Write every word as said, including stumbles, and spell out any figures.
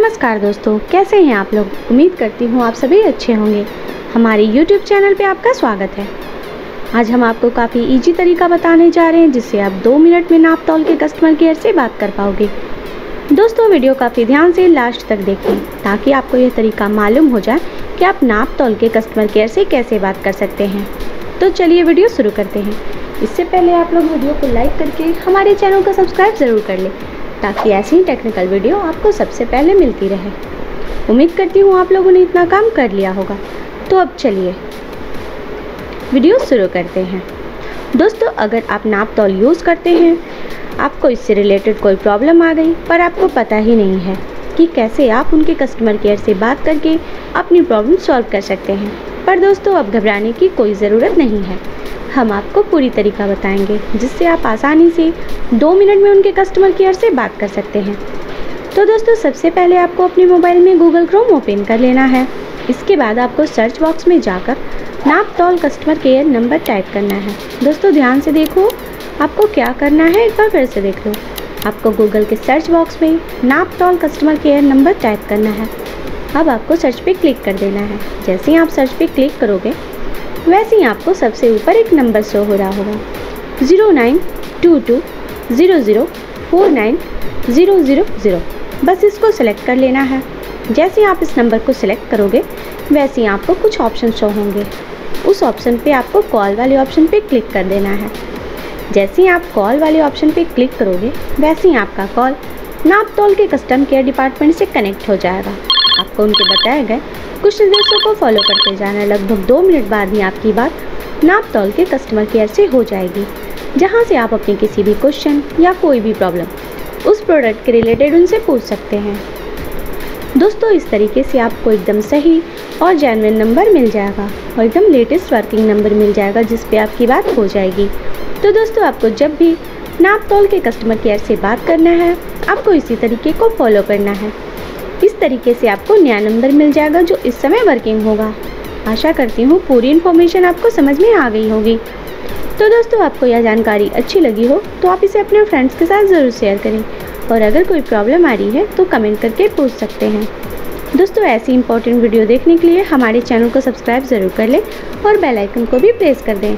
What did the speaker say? नमस्कार दोस्तों, कैसे हैं आप लोग। उम्मीद करती हूँ आप सभी अच्छे होंगे। हमारे YouTube चैनल पे आपका स्वागत है। आज हम आपको काफ़ी इजी तरीका बताने जा रहे हैं जिससे आप दो मिनट में नापतौल के कस्टमर केयर से बात कर पाओगे। दोस्तों वीडियो काफ़ी ध्यान से लास्ट तक देखें ताकि आपको यह तरीका मालूम हो जाए कि आप नापतौल के कस्टमर केयर से कैसे बात कर सकते हैं। तो चलिए वीडियो शुरू करते हैं। इससे पहले आप लोग वीडियो को लाइक करके हमारे चैनल को सब्सक्राइब ज़रूर कर लें ताकि ऐसी ही टेक्निकल वीडियो आपको सबसे पहले मिलती रहे। उम्मीद करती हूँ आप लोगों ने इतना काम कर लिया होगा। तो अब चलिए वीडियो शुरू करते हैं। दोस्तों अगर आप नापतौल यूज़ करते हैं, आपको इससे रिलेटेड कोई प्रॉब्लम आ गई पर आपको पता ही नहीं है कि कैसे आप उनके कस्टमर केयर से बात करके अपनी प्रॉब्लम सॉल्व कर सकते हैं। पर दोस्तों अब घबराने की कोई ज़रूरत नहीं है। हम आपको पूरी तरीका बताएंगे जिससे आप आसानी से दो मिनट में उनके कस्टमर केयर से बात कर सकते हैं। तो दोस्तों सबसे पहले आपको अपने मोबाइल में गूगल क्रोम ओपन कर लेना है। इसके बाद आपको सर्च बॉक्स में जाकर Naaptol customer care number type करना है। दोस्तों ध्यान से देखो आपको क्या करना है, एक बार फिर से देख लो। आपको गूगल के सर्च बॉक्स में Naaptol customer care number type करना है। अब आपको सर्च पर क्लिक कर देना है। जैसे ही आप सर्च पर क्लिक करोगे वैसे ही आपको सबसे ऊपर एक नंबर शो हो रहा होगा zero nine two two zero zero four nine zero zero zero. बस इसको सिलेक्ट कर लेना है। जैसे ही आप इस नंबर को सिलेक्ट करोगे वैसे ही आपको कुछ ऑप्शन शो होंगे। उस ऑप्शन पे आपको कॉल वाले ऑप्शन पे क्लिक कर देना है। जैसे ही आप कॉल वाले ऑप्शन पे क्लिक करोगे वैसे ही आपका कॉल नापतौल के कस्टमर केयर डिपार्टमेंट से कनेक्ट हो जाएगा। आपको उनके बताए गए कुछ निर्देशों को फॉलो करते जाना। लगभग दो मिनट बाद ही आपकी बात नापतौल के कस्टमर केयर से हो जाएगी, जहां से आप अपने किसी भी क्वेश्चन या कोई भी प्रॉब्लम उस प्रोडक्ट के रिलेटेड उनसे पूछ सकते हैं। दोस्तों इस तरीके से आपको एकदम सही और जेन्युइन नंबर मिल जाएगा और एकदम लेटेस्ट वर्किंग नंबर मिल जाएगा जिस पर आपकी बात हो जाएगी। तो दोस्तों आपको जब भी नापतौल के कस्टमर केयर से बात करना है आपको इसी तरीके को फॉलो करना है। इस तरीके से आपको नया नंबर मिल जाएगा जो इस समय वर्किंग होगा। आशा करती हूँ पूरी इन्फॉर्मेशन आपको समझ में आ गई होगी। तो दोस्तों आपको यह जानकारी अच्छी लगी हो तो आप इसे अपने फ्रेंड्स के साथ ज़रूर शेयर करें और अगर कोई प्रॉब्लम आ रही है तो कमेंट करके पूछ सकते हैं। दोस्तों ऐसी इंपॉर्टेंट वीडियो देखने के लिए हमारे चैनल को सब्सक्राइब ज़रूर कर लें और बेल आइकन को भी प्रेस कर दें।